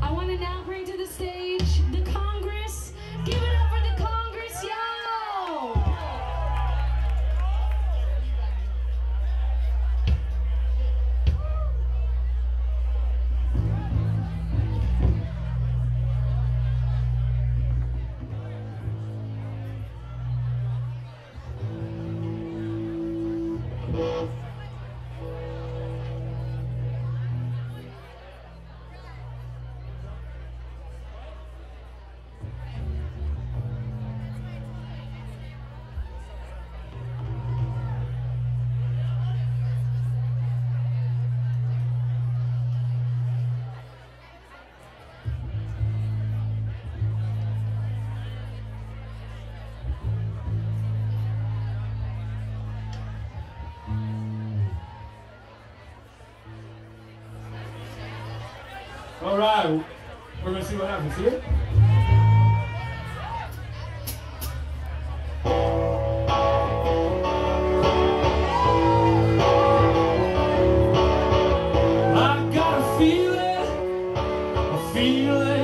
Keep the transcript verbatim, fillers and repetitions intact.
I want to now bring to the stage the Congress. Give it up for the Congress, y'all! All right, we're gonna see what happens here. I gotta feel it, I feel it.